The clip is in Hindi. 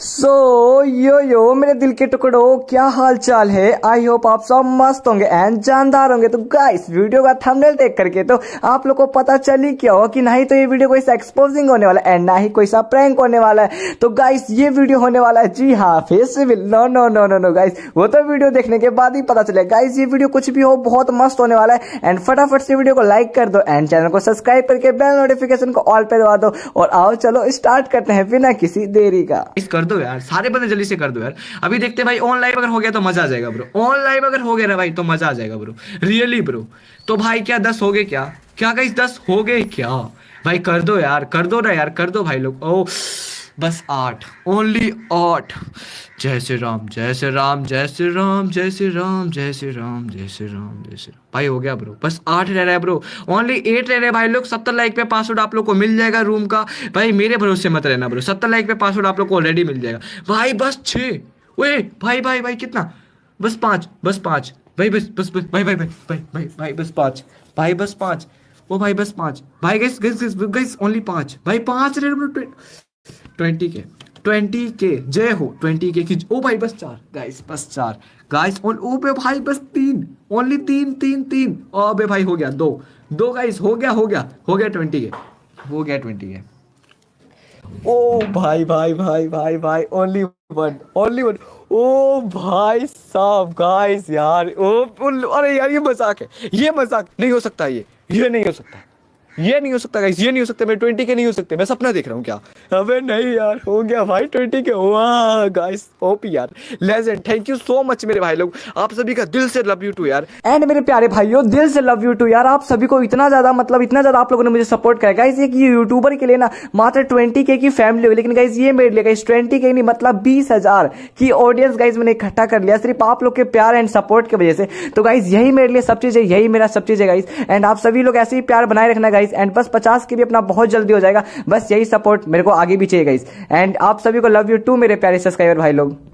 यो मेरे दिल के टुकड़ों, क्या हाल चाल है। आई होप आप सब मस्त होंगे एंड जानदार होंगे। तो गाइस वीडियो का थंबनेल देख करके तो आप लोगों को पता चली क्या हो कि नहीं तो ये वीडियो कोई सा एक्सपोजिंग होने वाला है एंड ना ही कोई सा प्रैंक होने वाला है। तो गाइस ये वीडियो होने वाला है जी हाँ festival. No no no no no guys, वो तो वीडियो देखने के बाद ही पता चलेगा। गाइस ये वीडियो कुछ भी हो बहुत मस्त होने वाला है एंड फटाफट से वीडियो को लाइक कर दो एंड चैनल को सब्सक्राइब करके बेल नोटिफिकेशन को ऑल पे दबा दो। और आओ चलो स्टार्ट करते हैं बिना किसी देरी का। दो यार, सारे बंदे जल्दी से कर दो यार। अभी देखते हैं भाई ऑन लाइव अगर हो गया तो मजा आ जाएगा ब्रो। ऑन लाइव अगर हो गया ना भाई तो मजा आ जाएगा ब्रो, रियली ब्रो। तो भाई क्या 10 हो गए क्या गाइस 10 हो गए क्या भाई? कर दो यार, कर दो ना यार, कर दो भाई लोग। ओ बस 8, ओनली 8। जय श्री राम जय श्री राम जय श्री राम जय श्री राम जय श्री राम जय श्री राम जय श्री राम। भाई हो गया ब्रो, बस 8 रह रहा है ब्रो, ओनली 8 रह रहे हैं भाई लोग। 70 लाइक पे पासवर्ड आप लोग को मिल जाएगा रूम का। भाई मेरे भरोसे मत रहना ब्रो, 70 लाइक पे पासवर्ड आप लोग को ऑलरेडी मिल जाएगा भाई। बस 6, ओए भाई भाई भाई कितना, बस 5, बस 5 भाई, बस बस बस भाई भाई भाई भाई भाई भाई बस 5 भाई, बस 5 वो भाई, बस 5 भाई। गाइस गाइस गाइस ओनली 5 भाई, 5 रह रहे ब्रो। 20K जय हो 20K की। ओ भाई बस 4 गाइस, बस 4 गाइस। और ओ बे भाई बस 3, ओनली 3। ओ बे भाई हो गया 2 गाइस, हो गया 20K, हो गया 20K। ओ भाई भाई भाई भाई भाई ओनली 1। ओ भाई साहब गाइस यार, अरे यार ये मजाक है, ये मजाक नहीं हो सकता, ये नहीं हो सकता, ये नहीं हो सकता गाइस, ये नहीं हो सकता। मैं 20K नहीं हो सकते, मैं सपना देख रहा हूँ क्या? अबे नहीं यार, हो गया भाई 20K। वाह गाइस ओप यार, legend. Thank you so much मेरे भाई लोग, आप सभी का दिल से लव यू टू यार। एंड मेरे प्यारे भाइयों दिल से लव यू टू यार। आप सभी को इतना ज्यादा मतलब इतना ज्यादा आप लोगों ने मुझे सपोर्ट किया गाइस। एक यूट्यूबर के लिए ना मात्र 20K की फैमिली हुई, लेकिन गाइस ये मेरे लिए गाइस 20K नहीं मतलब 20,000 की ऑडियंस गाइस मैंने इकट्ठा कर लिया सिर्फ आप लोग के प्यार एंड सपोर्ट की वजह से। तो गाइस यही मेरे लिए सब चीज है, यही मेरा सब चीज है गाइस। एंड आप सभी लोग ऐसे ही प्यार बनाए रखना गाइस। एंड बस 50K भी अपना बहुत जल्दी हो जाएगा, बस यही सपोर्ट मेरे को आगे भी चाहिए गाइस। एंड आप सभी को लव यू टू मेरे प्यारे सब्सक्राइबर भाई लोग।